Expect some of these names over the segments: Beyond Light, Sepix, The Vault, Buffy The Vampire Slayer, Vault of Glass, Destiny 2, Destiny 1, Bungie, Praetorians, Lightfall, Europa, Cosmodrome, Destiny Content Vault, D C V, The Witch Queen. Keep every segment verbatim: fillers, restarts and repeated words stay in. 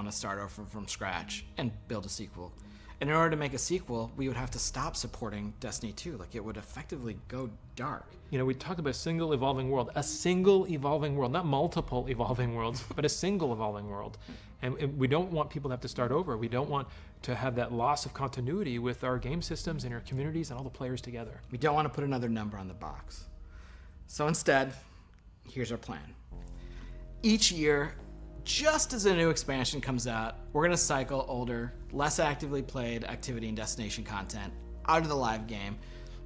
want to start over from scratch and build a sequel. And in order to make a sequel, we would have to stop supporting Destiny two. Like, it would effectively go dark. You know, we talk about a single evolving world, a single evolving world, not multiple evolving worlds, but a single evolving world. And, and we don't want people to have to start over. We don't want to have that loss of continuity with our game systems and our communities and all the players together. We don't want to put another number on the box. So instead, here's our plan. Each year, just as a new expansion comes out, we're going to cycle older, less actively played activity and destination content out of the live game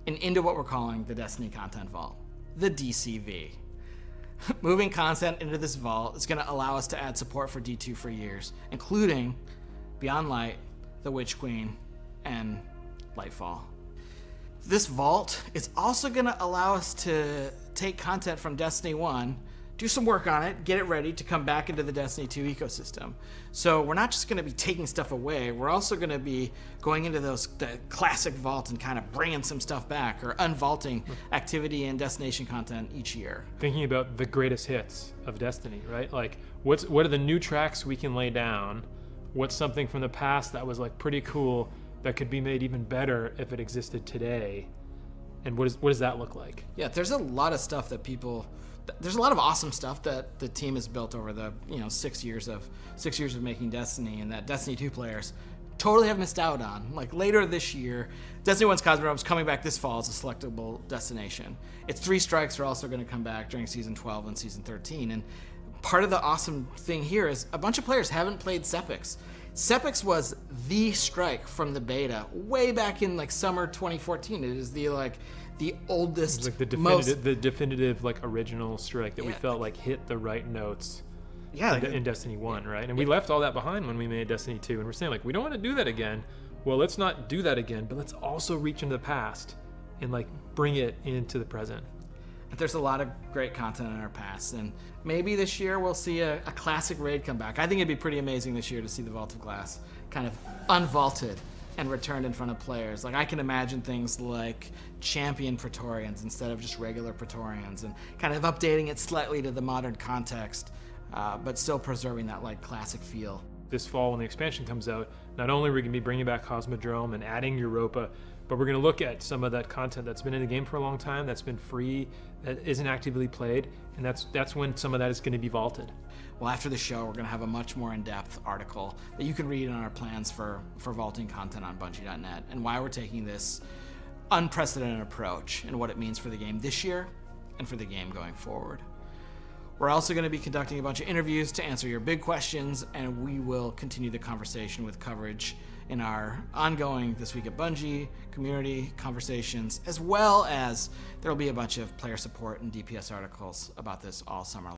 and into what we're calling the Destiny Content Vault, the D C V. Moving content into this vault is going to allow us to add support for D two for years, including Beyond Light, The Witch Queen, and Lightfall. This vault is also going to allow us to take content from Destiny one, do some work on it, get it ready to come back into the Destiny two ecosystem. So we're not just going to be taking stuff away, we're also going to be going into those the classic vault and kind of bringing some stuff back, or unvaulting activity and destination content each year. Thinking about the greatest hits of Destiny, right? Like, what's what are the new tracks we can lay down? What's something from the past that was like pretty cool that could be made even better if it existed today? And what, is, what does that look like? Yeah, there's a lot of stuff that people... There's a lot of awesome stuff that the team has built over the you know six years of six years of making Destiny, and that Destiny two players totally have missed out on. Like, later this year, Destiny one's Cosmodrome is coming back this fall as a selectable destination. Its three strikes are also going to come back during Season twelve and Season thirteen. And part of the awesome thing here is a bunch of players haven't played Sepix. Sepix was the strike from the beta way back in like summer twenty fourteen. It is the like the oldest, it's like the definitive, most... the definitive like original strike that yeah. we felt like hit the right notes. Yeah, like in, it, in Destiny one, right? And we it, left all that behind when we made Destiny two, and we're saying like, we don't want to do that again. Well, let's not do that again, but let's also reach into the past and like bring it into the present. There's a lot of great content in our past, and maybe this year we'll see a, a classic raid come back. I think it'd be pretty amazing this year to see the Vault of Glass kind of unvaulted and returned in front of players. Like, I can imagine things like champion Praetorians instead of just regular Praetorians, and kind of updating it slightly to the modern context, uh, but still preserving that like classic feel. This fall, when the expansion comes out, not only are we going to be bringing back Cosmodrome and adding Europa, but we're going to look at some of that content that's been in the game for a long time, that's been free, that isn't actively played, and that's that's when some of that is going to be vaulted. Well, after the show, we're going to have a much more in-depth article that you can read on our plans for, for vaulting content on Bungie dot net, and why we're taking this unprecedented approach and what it means for the game this year and for the game going forward. We're also going to be conducting a bunch of interviews to answer your big questions, and we will continue the conversation with coverage in our ongoing This Week at Bungie community conversations, as well as there will be a bunch of player support and D P S articles about this all summer.